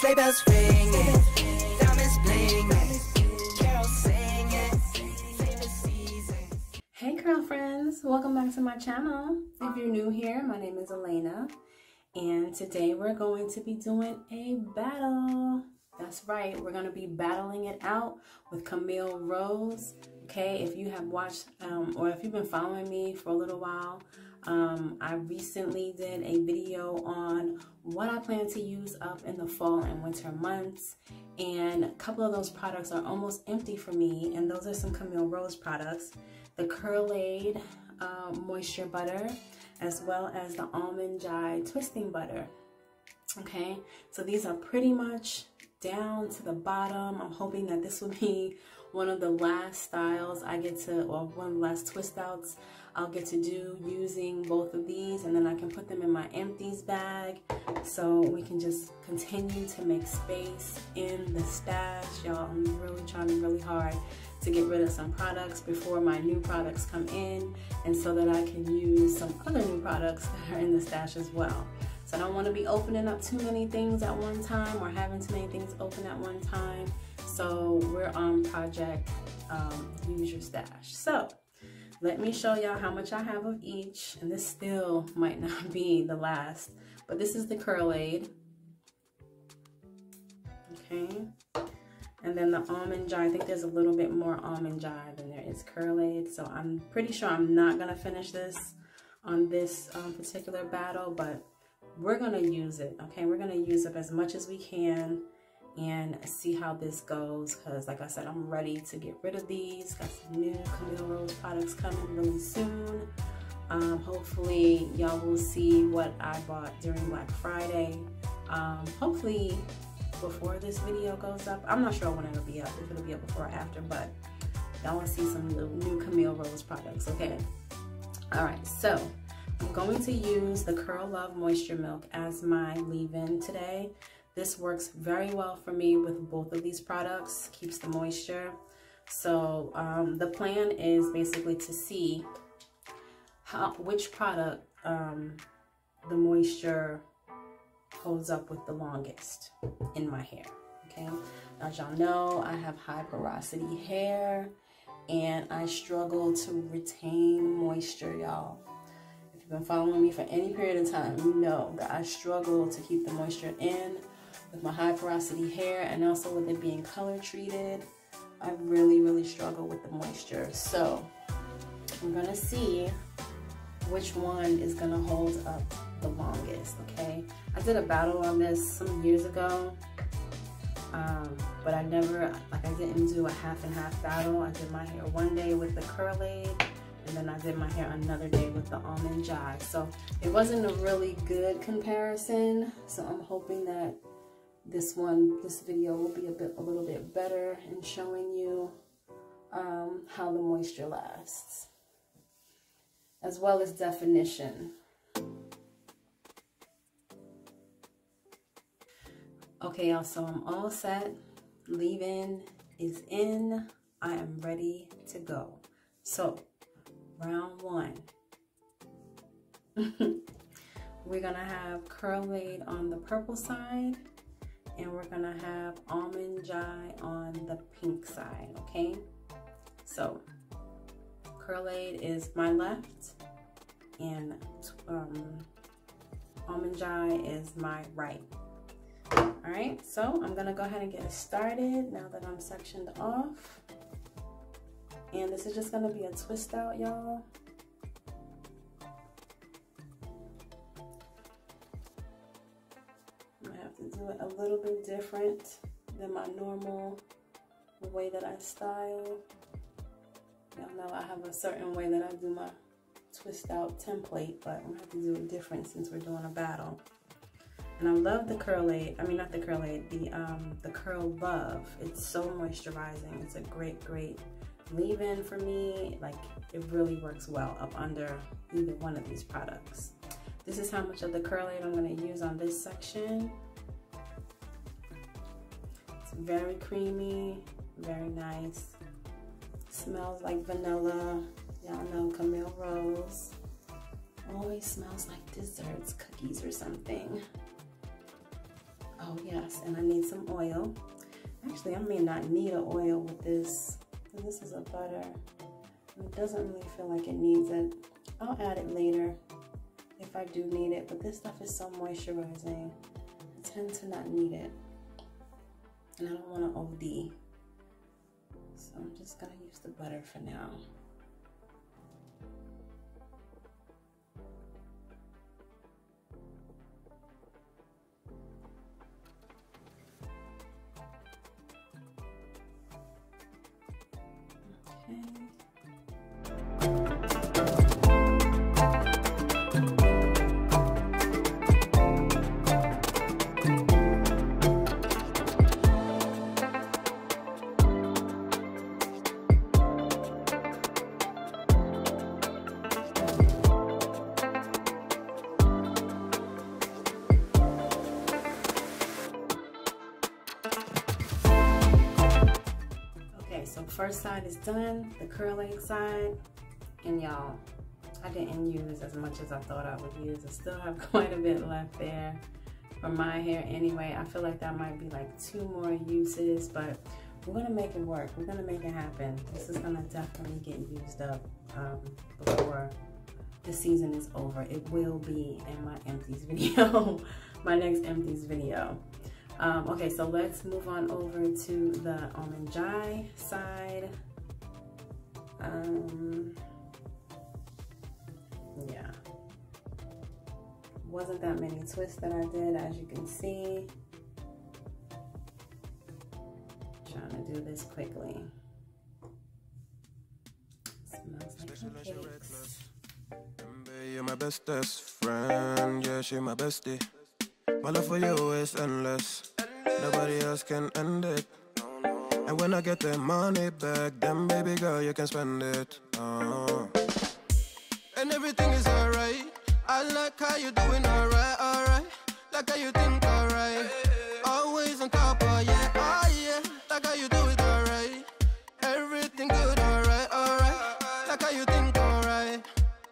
Sleigh bells ringing, diamonds blinging, carols singing, favorite season. Hey curl friends, welcome back to my channel. If you're new here, my name is Elena, and today we're going to be doing a battle. That's right, we're going to be battling it out with Camille Rose. Okay, if you have watched or if you've been following me for a little while, I recently did a video on what I plan to use up in the fall and winter months, and a couple of those products are almost empty for me, and those are some Camille Rose products. The Curlaide Moisture Butter, as well as the Almond Jai Twisting Butter. Okay, so these are pretty much down to the bottom. I'm hoping that this will be one of the last styles I get to, or one of the last twist outs I'll get to do using both of these, and then I can put them in my empties bag so we can just continue to make space in the stash. Y'all, I'm really trying really hard to get rid of some products before my new products come in, and so that I can use some other new products that are in the stash as well. So I don't want to be opening up too many things at one time, or having too many things open at one time. So we're on project Use Your Stash. So let me show y'all how much I have of each, and this still might not be the last, but this is the Curlaide, okay, and then the Almond Jai. I think there's a little bit more Almond Jai than there is Curlaide, so I'm pretty sure I'm not gonna finish this on this particular battle, but we're gonna use it. Okay, we're gonna use up as much as we can and see how this goes, because like I said, I'm ready to get rid of these. Got some new Camille Rose products coming really soon. Hopefully y'all will see what I bought during Black Friday, hopefully before this video goes up. I'm not sure when it'll be up, if it'll be up before or after, but y'all want to see some new Camille Rose products. Okay, all right, so I'm going to use the Curl Love Moisture Milk as my leave-in today. This works very well for me with both of these products, keeps the moisture. So the plan is basically to see how, which product the moisture holds up with the longest in my hair. Okay, as y'all know, I have high porosity hair, and I struggle to retain moisture, y'all. Been following me for any period of time, you know that I struggle to keep the moisture in with my high porosity hair, and also with it being color treated, I really struggle with the moisture. So I'm gonna see which one is gonna hold up the longest. Okay, I did a battle on this some years ago, but I never, like, I didn't do a half and half battle. I did my hair one day with the Curlaide, and then I did my hair another day with the Almond Jai. So it wasn't a really good comparison, so I'm hoping that this video will be a little bit better in showing you how the moisture lasts, as well as definition. Okay y'all, so I'm all set. Leave-in is in. I am ready to go. So round one, we're gonna have Curlaide on the purple side, and we're gonna have Almond Jai on the pink side. Okay, so Curlaide is my left, and Almond Jai is my right. All right, so I'm gonna go ahead and get started now that I'm sectioned off. And this is just gonna be a twist out, y'all. I'm gonna have to do it a little bit different than my normal way that I style. Y'all know I have a certain way that I do my twist out template, but I'm gonna have to do it different since we're doing a battle. And I love the Curlaide, I mean not the Curlaide, the Curl Love. It's so moisturizing. It's a great leave-in for me. Like, it really works well up under either one of these products. This is how much of the Curlaide I'm going to use on this section. It's very creamy, very nice, smells like vanilla. Y'all know Camille Rose always smells like desserts, cookies or something. Oh, Oh yes, and I need some oil. Actually, I may not need an oil with this. This is a butter. It doesn't really feel like it needs it. I'll add it later if I do need it, but this stuff is so moisturizing. I tend to not need it. And I don't want to OD. So I'm just gonna use the butter for now. First side is done, the curling side, and y'all, I didn't use as much as I thought I would use. I still have quite a bit left there for my hair anyway. I feel like that might be like 2 more uses, but we're gonna make it work. We're gonna make it happen. This is gonna definitely get used up before the season is over. It will be in my empties video, my next empties video. Okay, so let's move on over to the Almond Jai side. Yeah. Wasn't that many twists that I did, as you can see. Trying to do this quickly. Smells like cakes. You're my bestest friend. Yeah, she's my bestie. My love for you is endless. Nobody else can end it. And when I get the money back, then baby girl, you can spend it. And everything is alright. I like how you doing alright, alright. Like how you think alright. Always on top, oh yeah, oh yeah. Like how you do it alright. Everything good, alright, alright. Like how you think alright.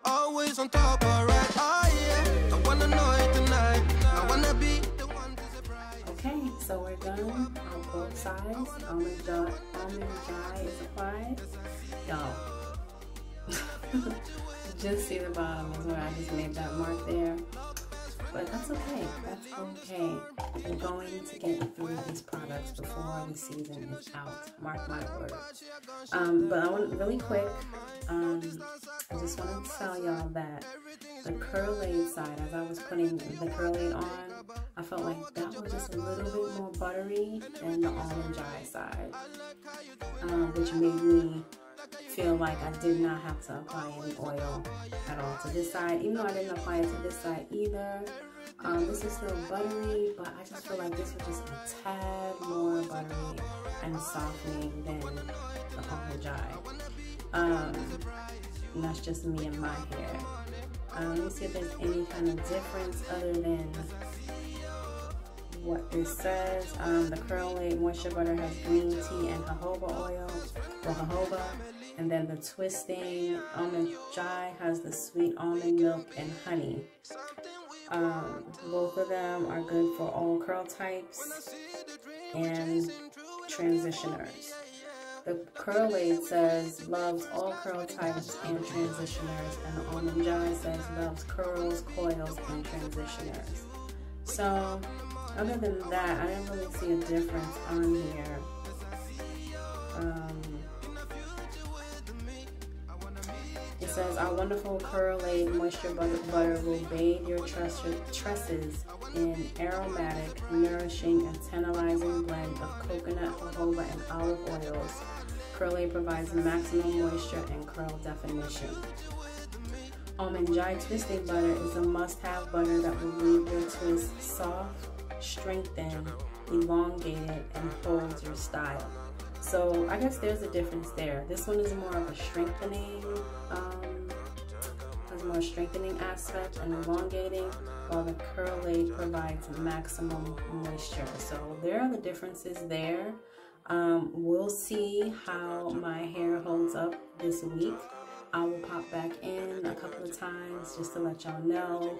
Always on top, alright, oh yeah. I wanna know it tonight. I wanna be. Okay, so we're done on both sides. Almond Jai is applied. Y'all, just see the bottom is where I just made that mark there. But that's okay, that's okay. I'm going to get through these products before the season is out. Mark my words. But I want really quick, I just want to tell y'all that the Curlaide side, as I was putting the Curlaide on, I felt like that was just a little bit more buttery than the Almond Jai side, which made me feel like I did not have to apply any oil at all to this side, even though I didn't apply it to this side either. This is still buttery, but I just feel like this was just a tad more buttery and softening than the Almond Jai. And that's just me and my hair. Let me see if there's any kind of difference other than what this says. The Curlaide Moisture Butter has green tea and jojoba oil, or jojoba, and then the Twisting Almond Jai has the sweet almond milk and honey. Both of them are good for all curl types and transitioners. The Curlaide says loves all curl types and transitioners, and the Almond Jai says loves curls, coils, and transitioners. So, other than that, I didn't really see a difference on here. It says, our wonderful Curlaide Moisture Butter will bathe your tresses in aromatic, nourishing, and tantalizing blend of coconut, jojoba, and olive oils. Curlaide provides maximum moisture and curl definition. Almond Jai Twisting Butter is a must-have butter that will leave your twist soft, strengthened, elongated, and holds your style. So I guess there's a difference there. This one is more of a strengthening, has more strengthening aspect and elongating, while the Curlaide provides maximum moisture. So there are the differences there. We'll see how my hair holds up this week. I will pop back in a couple of times just to let y'all know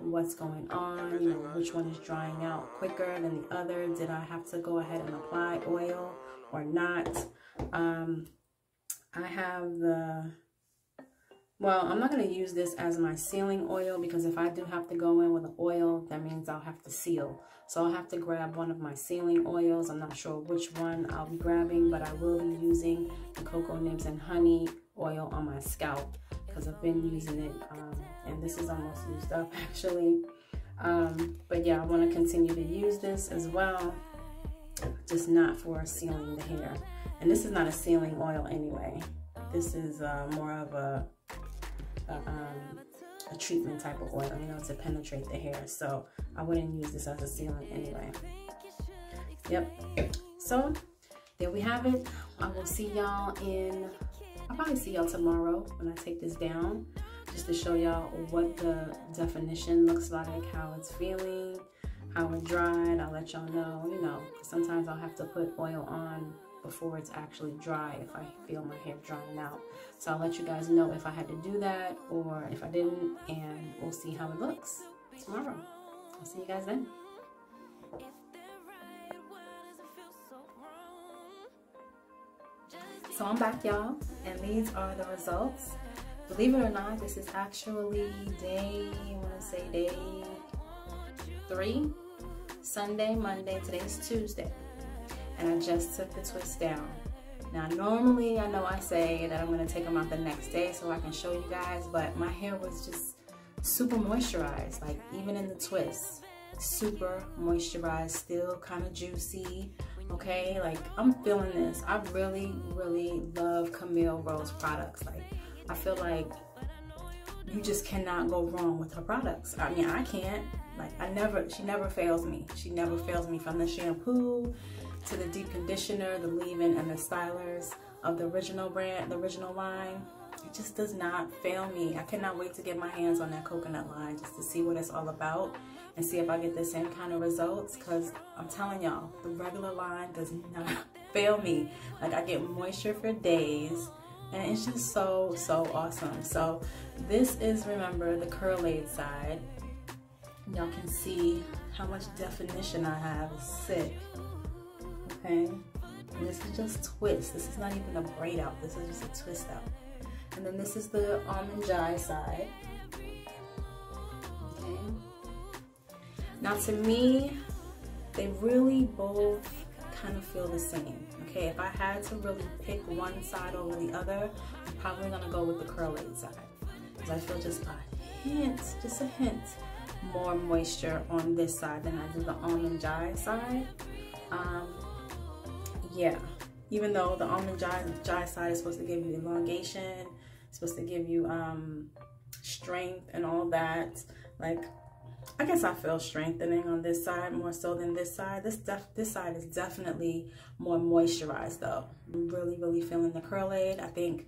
what's going on, you know, which one is drying out quicker than the other. Did I have to go ahead and apply oil or not? I have the, well, I'm not going to use this as my sealing oil because if I do have to go in with an oil, that means I'll have to seal. So I'll have to grab one of my sealing oils. I'm not sure which one I'll be grabbing, but I will be using the cocoa nibs and honey oil on my scalp because I've been using it and this is almost used up actually. But yeah, I want to continue to use this as well, just not for sealing the hair. And this is not a sealing oil anyway. This is more of a treatment type of oil, you know, to penetrate the hair. So I wouldn't use this as a sealant anyway. Yep. So there we have it. I will see y'all in, I'll probably see y'all tomorrow when I take this down, just to show y'all what the definition looks like, how it's feeling, how it dried. I'll let y'all know, you know, sometimes I'll have to put oil on before it's actually dry if I feel my hair drying out. So I'll let you guys know if I had to do that or if I didn't, and we'll see how it looks tomorrow. I'll see you guys then. So I'm back, y'all, and these are the results. Believe it or not, this is actually day, I want to say day 3, Sunday, Monday, today's Tuesday, and I just took the twist down. Now normally I know I say that I'm going to take them out the next day so I can show you guys, but my hair was just super moisturized, like even in the twist, super moisturized, still kind of juicy. Okay, like I'm feeling this. I really, really love Camille Rose products. Like I feel like you just cannot go wrong with her products. I mean, I can't. Like she never fails me. She never fails me, from the shampoo to the deep conditioner, the leave-in, and the stylers of the original brand, the original line. It just does not fail me. I cannot wait to get my hands on that coconut line just to see what it's all about and see if I get the same kind of results, because I'm telling y'all, the regular line does not fail me. Like I get moisture for days, and it's just so, so awesome. So this is, remember, the Curlaide side. Y'all can see how much definition I have. It's sick. Okay, and this is just twist. This is not even a braid out. This is just a twist out. And then this is the Almond Jai side. Okay. Now to me, they really both kind of feel the same. Okay, if I had to really pick one side over the other, I'm probably gonna go with the Curlaide side, because I feel just a hint, more moisture on this side than I do the Almond Jai side. Yeah, even though the Almond Jai side is supposed to give you elongation, it's supposed to give you strength and all that, like I guess I feel strengthening on this side more so than this side. This side is definitely more moisturized though. I'm really, really feeling the Curlaide. I think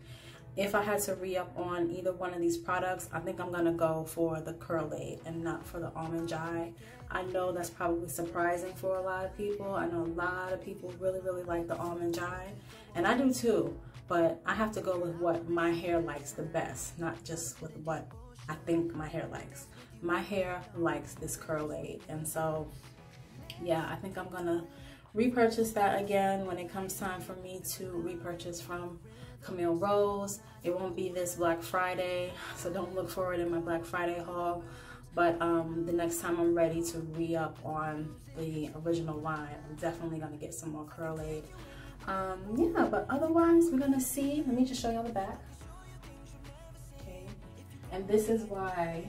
if I had to re-up on either one of these products, I think I'm gonna go for the Curlaide and not for the Almond Jai. I know that's probably surprising for a lot of people. I know a lot of people really, really like the Almond Jai, and I do too, but I have to go with what my hair likes the best, not just with what I think my hair likes. My hair likes this Curlaide, and so yeah, I think I'm gonna repurchase that again when it comes time for me to repurchase from Camille Rose. It won't be this Black Friday, so don't look for it in my Black Friday haul, but the next time I'm ready to re-up on the original line, I'm definitely gonna get some more Curlaide. Yeah, but otherwise we're gonna see, let me just show y'all the back. Okay, and this is why,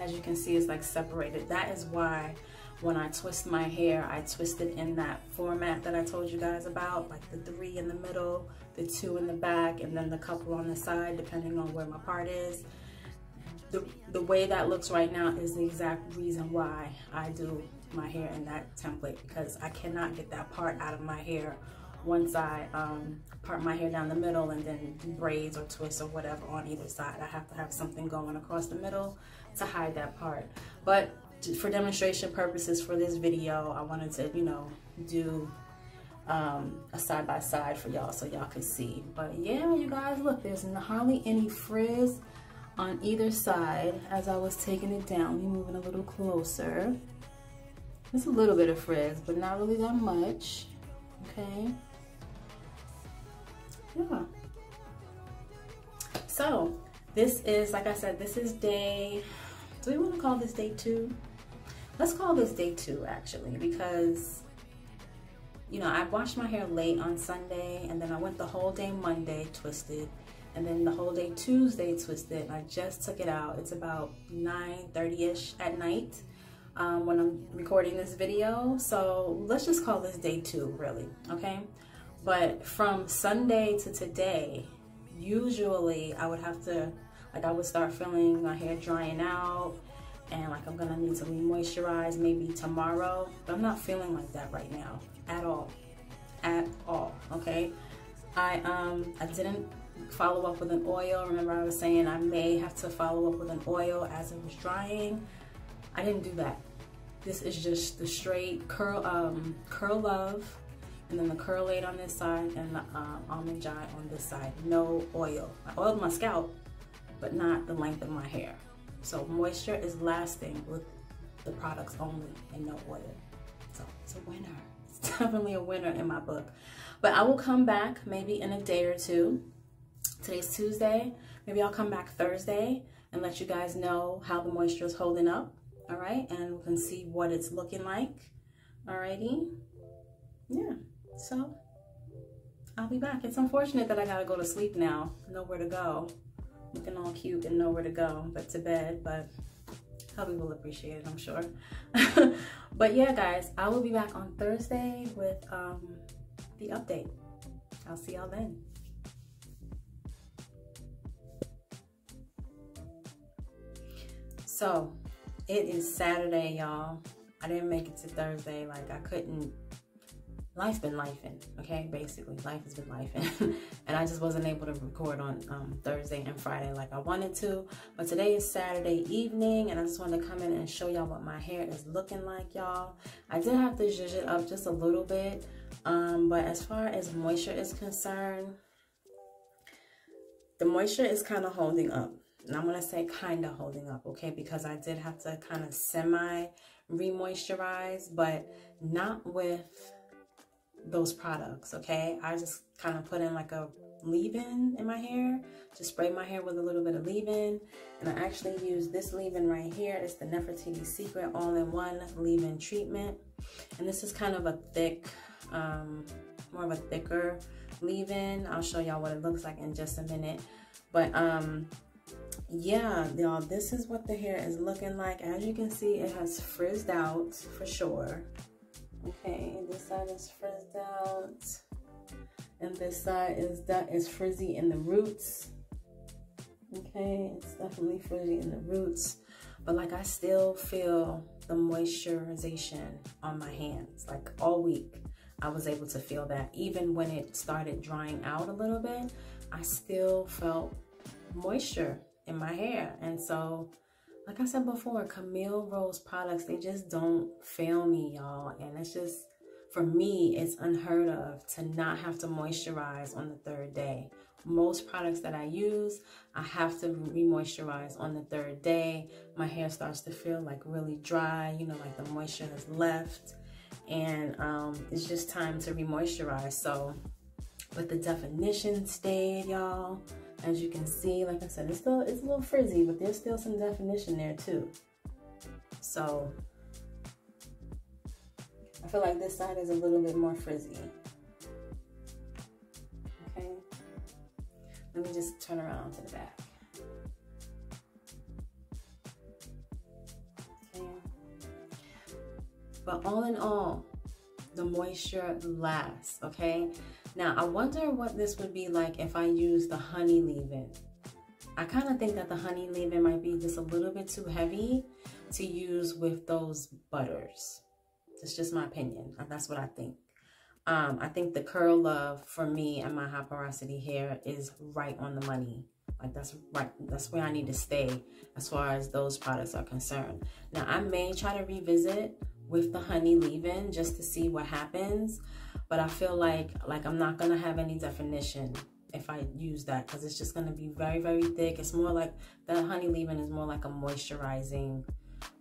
as you can see, it's like separated. That is why when I twist my hair, I twist it in that format that I told you guys about, like the 3 in the middle, the 2 in the back, and then the couple on the side, depending on where my part is. The way that looks right now is the exact reason why I do my hair in that template, because I cannot get that part out of my hair once I part my hair down the middle and then do braids or twists or whatever on either side. I have to have something going across the middle to hide that part. But for demonstration purposes for this video, I wanted to, you know, do a side by side for y'all so y'all can see. But yeah, you guys, look, there's hardly any frizz on either side. As I was taking it down, we're moving a little closer. There's a little bit of frizz, but not really that much. Okay. Yeah. So this is, like I said, this is day, do we want to call this day two? Let's call this day two, actually, because, you know, I washed my hair late on Sunday, and then I went the whole day Monday twisted, and then the whole day Tuesday twisted, and I just took it out. It's about 9:30-ish at night when I'm recording this video. So let's just call this day two, really, okay? But from Sunday to today, usually I would have to, like, I would start feeling my hair drying out, and like I'm gonna need to re-moisturize maybe tomorrow, but I'm not feeling like that right now at all, okay? I didn't follow up with an oil. Remember I was saying I may have to follow up with an oil as it was drying. I didn't do that. This is just the straight curl, Curl Love, and then the Curlaide on this side, and the Almond Jai on this side. No oil. I oiled my scalp, but not the length of my hair. So moisture is lasting with the products only and no oil. So it's a winner. It's definitely a winner in my book. But I will come back maybe in a day or two. Today's Tuesday. Maybe I'll come back Thursday and let you guys know how the moisture is holding up. All right. And we can see what it's looking like. All righty. Yeah. So I'll be back. It's unfortunate that I gotta go to sleep now. Nowhere to go. Looking all cute and nowhere to go but to bed, but Hubby will appreciate it, I'm sure. But yeah, guys, I will be back on Thursday with the update. I'll see y'all then. So it is Saturday, y'all. I didn't make it to Thursday. Like, I couldn't. Life's been lifing, okay? Basically, life has been lifing. And I just wasn't able to record on Thursday and Friday like I wanted to. But today is Saturday evening, and I just wanted to come in and show y'all what my hair is looking like, y'all. I did have to zhuzh it up just a little bit, but as far as moisture is concerned, the moisture is kind of holding up. And I'm gonna say kind of holding up, okay? Because I did have to kind of semi re-moisturize, but not with those products, okay? I just kind of put in like a leave-in in my hair, just spray my hair with a little bit of leave-in, and I actually use this leave-in right here. It's the Nefertiti Secret All-in-One Leave-In Treatment, and this is kind of a thick, more of a thicker leave-in. I'll show y'all what it looks like in just a minute, but yeah, y'all, this is what the hair is looking like. As you can see, it has frizzed out for sure. Okay, this side is frizzed out, and this side is frizzy in the roots. Okay, it's definitely frizzy in the roots, but like I still feel the moisturization on my hands. Like all week, I was able to feel that. Even when it started drying out a little bit, I still felt moisture in my hair, and so, like I said before, Camille Rose products, they just don't fail me, y'all. And it's just, for me, it's unheard of to not have to moisturize on the third day. Most products that I use, I have to re-moisturize on the third day. My hair starts to feel like really dry, you know, like the moisture is left. And it's just time to re-moisturize. So, but the definition stayed, y'all. As you can see, like I said, it's a little frizzy, but there's still some definition there too. So I feel like this side is a little bit more frizzy. Okay. Let me just turn around to the back. Okay. But all in all, the moisture lasts, okay? Now, I wonder what this would be like if I use the honey leave-in. I kind of think that the honey leave-in might be just a little bit too heavy to use with those butters. It's just my opinion. That's what I think. I think the Curl Love for me and my high porosity hair is right on the money. Like, that's right. That's where I need to stay as far as those products are concerned. Now, I may try to revisit with the honey leave-in just to see what happens. But I feel like I'm not gonna have any definition if I use that, because it's just gonna be very, very thick. It's more like the honey leave-in is more like a moisturizing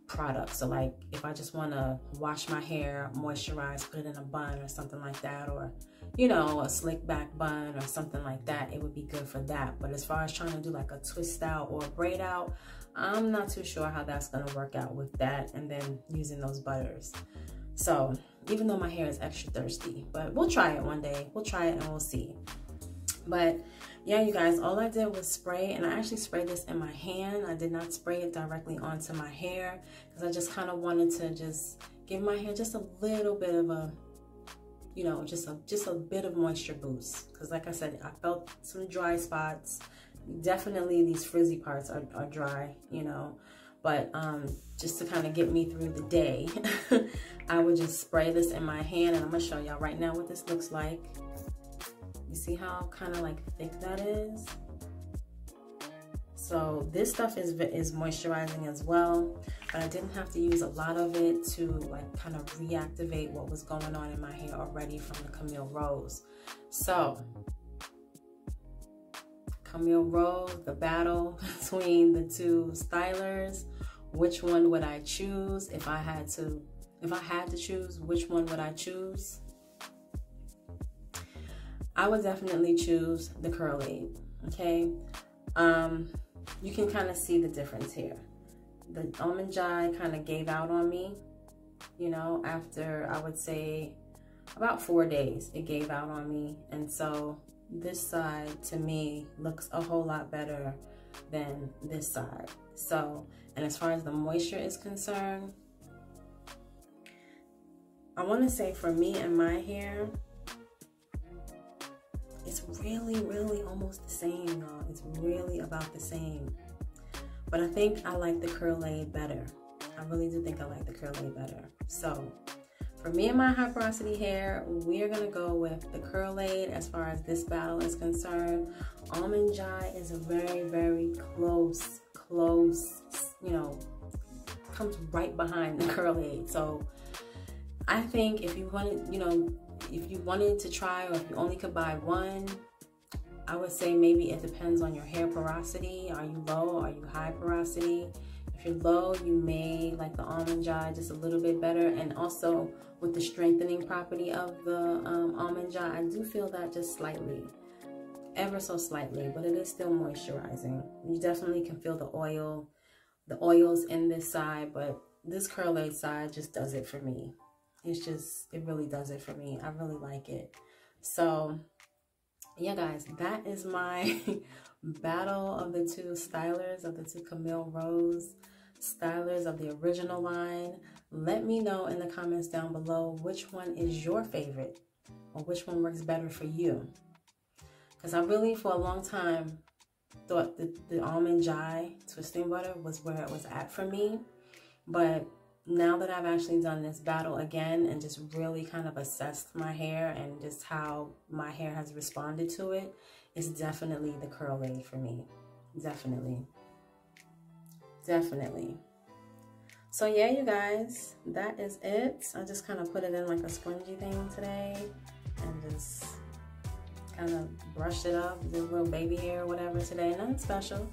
product. So like if I just wanna wash my hair, moisturize, put it in a bun or something like that, or you know, a slick back bun or something like that, it would be good for that. But as far as trying to do like a twist out or a braid out, I'm not too sure how that's gonna work out with that, and then using those butters. So even though my hair is extra thirsty, but we'll try it one day. We'll try it and we'll see. But yeah, you guys, all I did was spray, and I actually sprayed this in my hand. I did not spray it directly onto my hair because I just kind of wanted to just give my hair just a little bit of a, you know, just a bit of moisture boost. Because like I said, I felt some dry spots. Definitely these frizzy parts are dry, you know, but just to kind of get me through the day, I would just spray this in my hand, and I'm gonna show y'all right now what this looks like. You see how kind of like thick that is? So this stuff is moisturizing as well, but I didn't have to use a lot of it to like kind of reactivate what was going on in my hair already from the Camille Rose. So Camille Rose, the battle between the two stylers. Which one would I choose if I had to? If I had to choose, which one would I choose? I would definitely choose the Curlaide. Okay, you can kind of see the difference here. The Almond Jai kind of gave out on me, you know, after I would say about 4 days, it gave out on me, and so this side to me looks a whole lot better than this side. So, and as far as the moisture is concerned, I want to say for me and my hair, it's really, really almost the same, y'all. It's really about the same. But I think I like the Curlaide better. I really do think I like the Curlaide better. So for me and my high porosity hair, we're gonna go with the Curlaide as far as this battle is concerned. Almond Jai is a very, very close, you know, comes right behind the Curlaide. So I think if you wanted, you know, if you wanted to try, or if you only could buy one, I would say maybe it depends on your hair porosity. Are you low? Are you high porosity? If you're low, you may like the Almond Jai just a little bit better. And also with the strengthening property of the Almond Jai, I do feel that just slightly, ever so slightly, but it is still moisturizing. You definitely can feel the oil, the oils in this side, but this Curlaide side just does it for me. It's just, it really does it for me. I really like it. So yeah, guys, that is my battle of the two stylers, of the two Camille Rose stylers of the original line. Let me know in the comments down below which one is your favorite, or which one works better for you. Because I really, for a long time, thought that the Almond Jai Twisting Butter was where it was at for me. But now that I've actually done this battle again and just really kind of assessed my hair and just how my hair has responded to it, it's definitely the Curlaide for me. Definitely. Definitely. So yeah, you guys, that is it. I just kind of put it in like a spongy thing today and just kind of brushed it up, did a little baby hair or whatever today. Nothing special.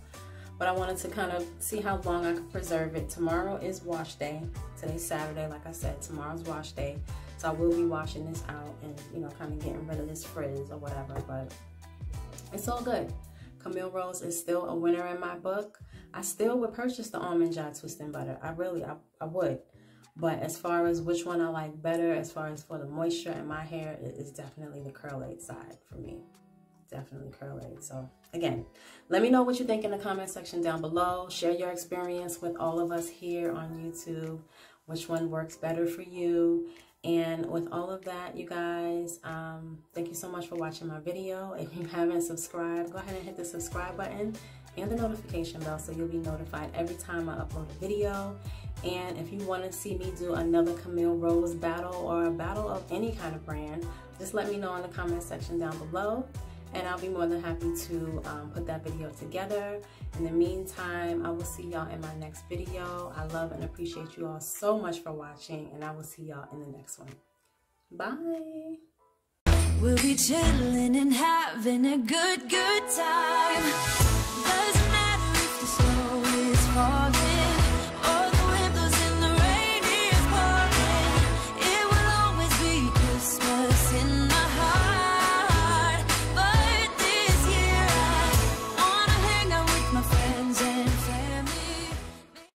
But I wanted to kind of see how long I could preserve it. Tomorrow is wash day. Today's Saturday, like I said, tomorrow's wash day. So I will be washing this out and, you know, kind of getting rid of this frizz or whatever, but it's all good. Camille Rose is still a winner in my book. I still would purchase the Almond Jai Twisting Butter. I would. But as far as which one I like better, as far as for the moisture in my hair, it is definitely the Curlaide side for me. Definitely Curlaide. So again, let me know what you think in the comment section down below. Share your experience with all of us here on YouTube, which one works better for you. And with all of that, you guys, thank you so much for watching my video. If you haven't subscribed, go ahead and hit the subscribe button and the notification bell so you'll be notified every time I upload a video. And if you want to see me do another Camille Rose battle or a battle of any kind of brand, just let me know in the comment section down below. and I'll be more than happy to put that video together. In the meantime, I will see y'all in my next video. I love and appreciate you all so much for watching, and I will see y'all in the next one. Bye. We'll be chilling and having a good time.